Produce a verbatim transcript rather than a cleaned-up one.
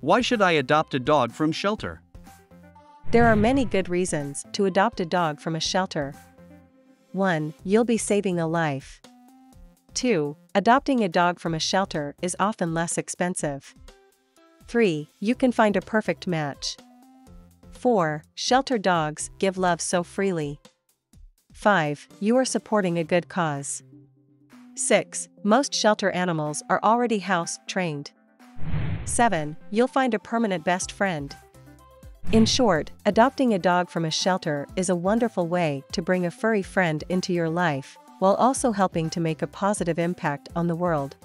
Why should I adopt a dog from shelter? There are many good reasons to adopt a dog from a shelter. one You'll be saving a life. two Adopting a dog from a shelter is often less expensive. three You can find a perfect match. four Shelter dogs give love so freely. five You are supporting a good cause. six Most shelter animals are already house-trained. seven You'll find a permanent best friend. In short, adopting a dog from a shelter is a wonderful way to bring a furry friend into your life, while also helping to make a positive impact on the world.